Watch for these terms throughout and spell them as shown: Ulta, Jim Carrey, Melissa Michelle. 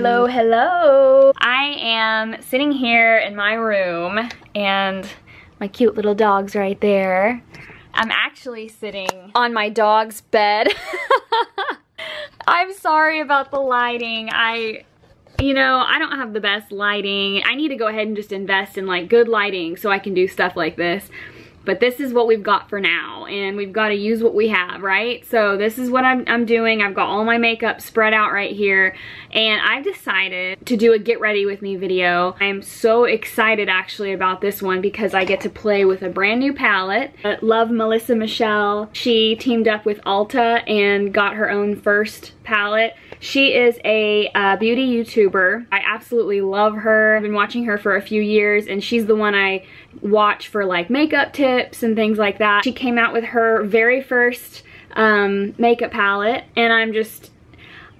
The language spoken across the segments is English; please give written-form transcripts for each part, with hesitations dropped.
Hello, hello. I am sitting here in my room and my cute little dog's right there. I'm actually sitting on my dog's bed. I'm sorry about the lighting. I don't have the best lighting. I need to go ahead and just invest in like good lighting so I can do stuff like this. But this is what we've got for now, and we've got to use what we have, right? So this is what I'm doing. I've got all my makeup spread out right here, and I've decided to do a get ready with me video. I'm so excited actually about this one because I get to play with a brand new palette. I love Melissa Michelle. She teamed up with Ulta and got her own first palette. She is a beauty YouTuber. I absolutely love her. I've been watching her for a few years, and she's the one I watch for like makeup tips and things like that. She came out with her very first makeup palette, and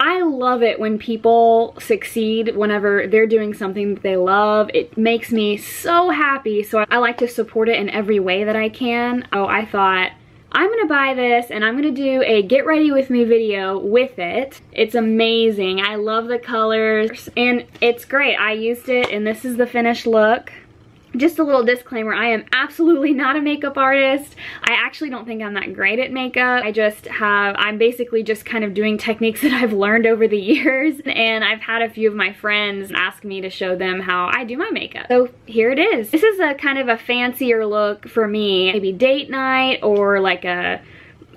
I love it when people succeed whenever they're doing something that they love. It makes me so happy, so I like to support it in every way that I can. Oh, I thought, I'm gonna buy this and I'm gonna do a get ready with me video with it. It's amazing. I love the colors and it's great. I used it and this is the finished look. Just a little disclaimer, I am absolutely not a makeup artist. I actually don't think I'm that great at makeup. I'm basically just kind of doing techniques that I've learned over the years, and I've had a few of my friends ask me to show them how I do my makeup. So here it is. This is a kind of a fancier look for me. Maybe date night or like a,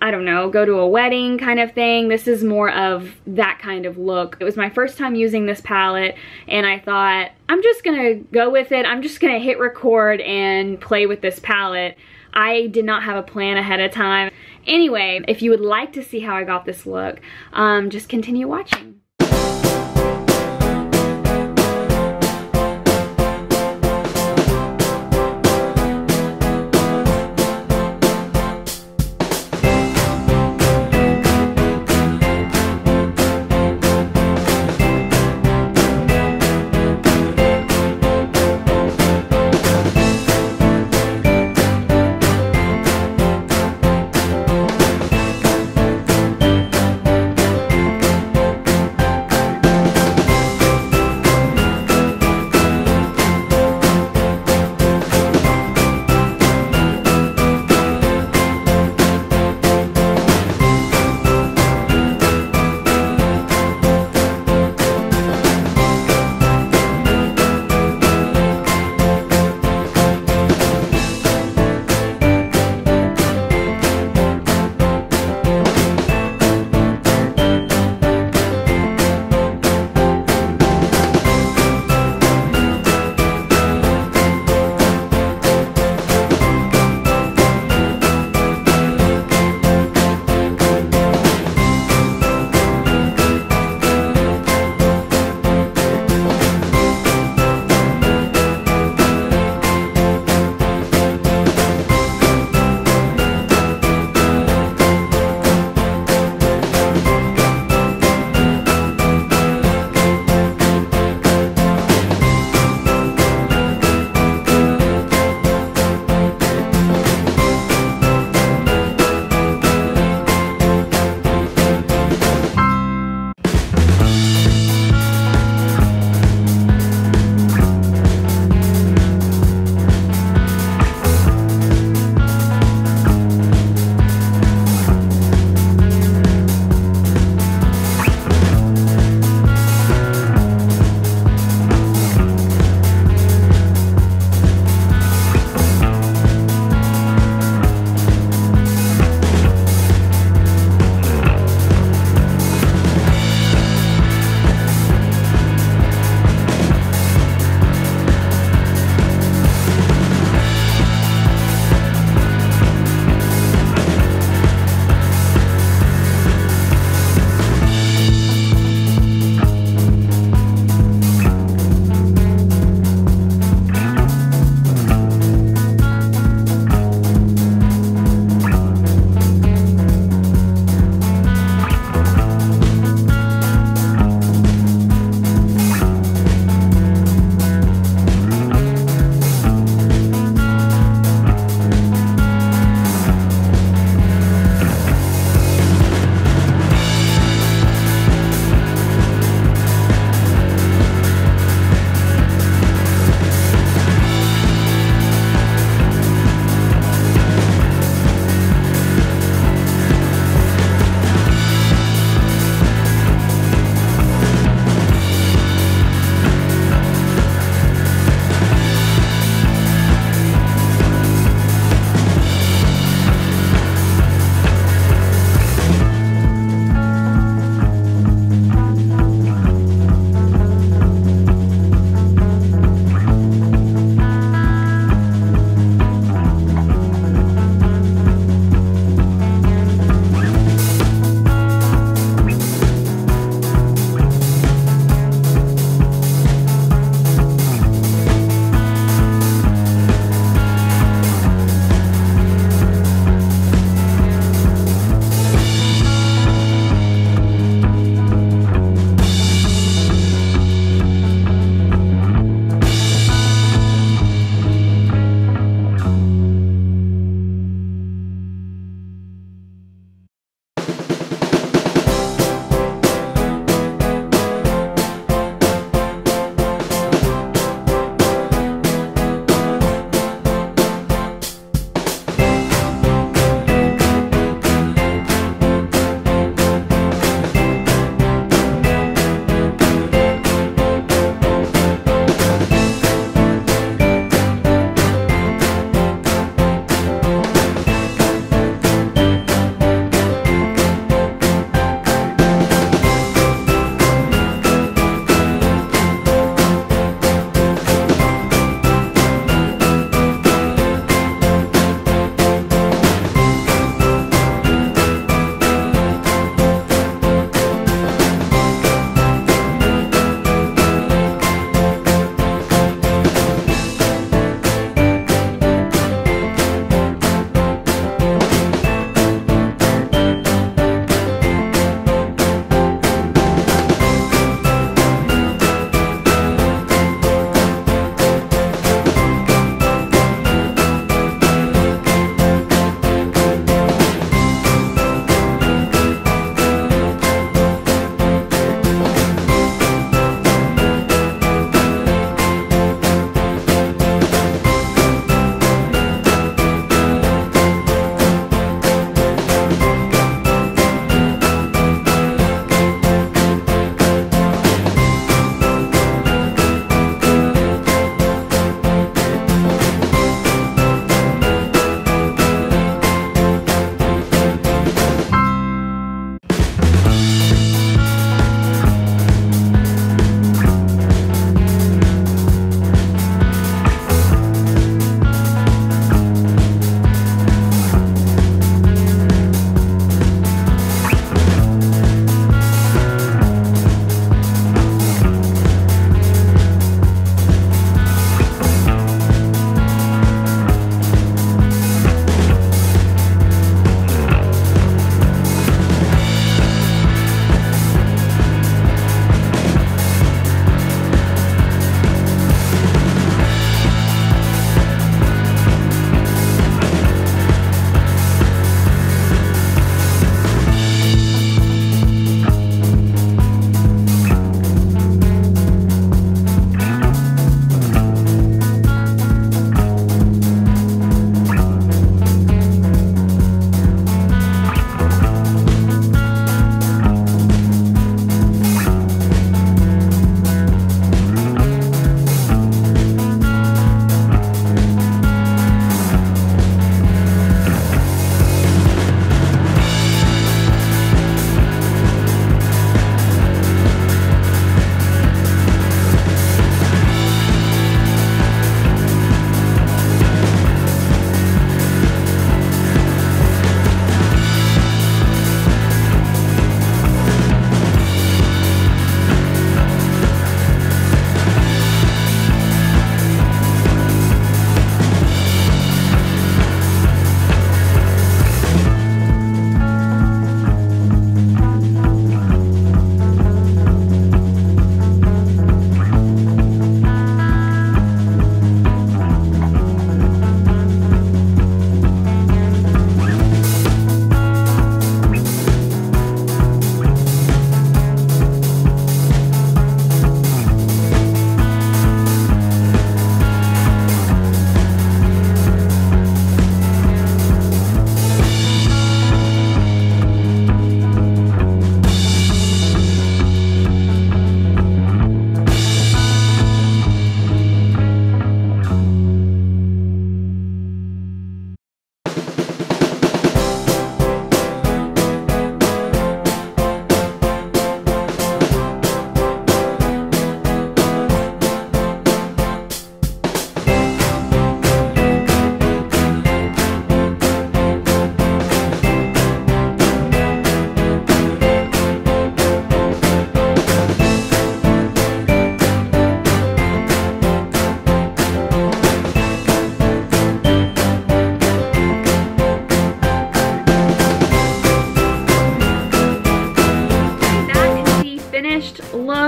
I don't know, go to a wedding kind of thing. This is more of that kind of look. It was my first time using this palette, and I thought, I'm just gonna go with it. I'm just gonna hit record and play with this palette. I did not have a plan ahead of time. Anyway, if you would like to see how I got this look, just continue watching.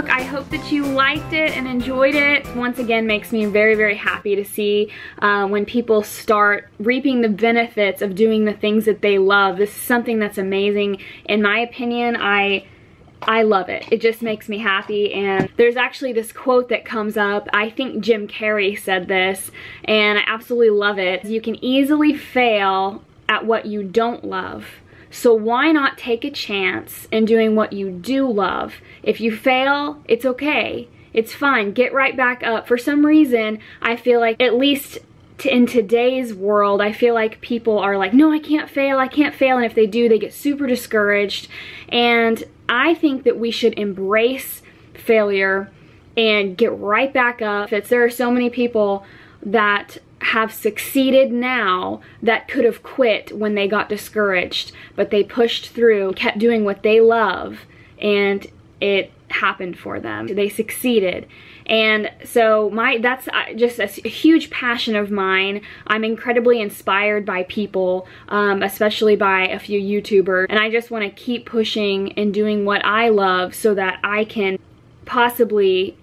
look. I hope that you liked it and enjoyed it. Once again, makes me very, very happy to see when people start reaping the benefits of doing the things that they love. This is something that's amazing. In my opinion, I love it. It just makes me happy. And there's actually this quote that comes up. I think Jim Carrey said this, and I absolutely love it. You can easily fail at what you don't love. So why not take a chance in doing what you do love? If you fail, it's okay. It's fine. Get right back up. For some reason, I feel like, at least in today's world, I feel like people are like, no, I can't fail, I can't fail. And if they do, they get super discouraged. And I think that we should embrace failure and get right back up. There are so many people that have succeeded now that could have quit when they got discouraged, but they pushed through, kept doing what they love, and it happened for them. They succeeded. And so that's just a huge passion of mine. I'm incredibly inspired by people, especially by a few YouTubers, and I just want to keep pushing and doing what I love so that I can possibly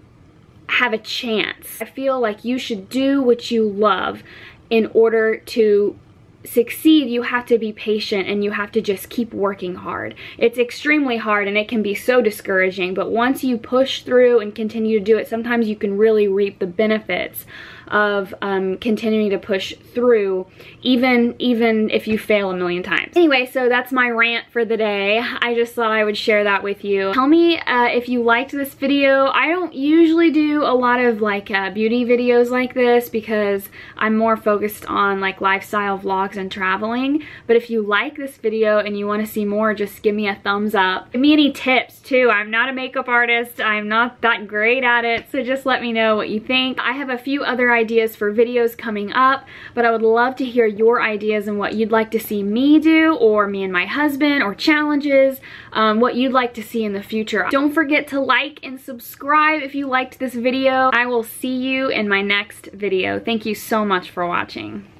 have a chance. I feel like you should do what you love. In order to succeed, you have to be patient and you have to just keep working hard. It's extremely hard and it can be so discouraging, but once you push through and continue to do it, sometimes you can really reap the benefits of continuing to push through, even if you fail a million times. Anyway, so that's my rant for the day. I just thought I would share that with you. Tell me if you liked this video. I don't usually do a lot of like beauty videos like this because I'm more focused on like lifestyle vlogs and traveling, but if you like this video and you want to see more, just give me a thumbs up. Give me any tips too. I'm not a makeup artist. I'm not that great at it, so just let me know what you think. I have a few other ideas for videos coming up, but I would love to hear your ideas and what you'd like to see me do, or me and my husband, or challenges, what you'd like to see in the future. Don't forget to like and subscribe if you liked this video. I will see you in my next video. Thank you so much for watching.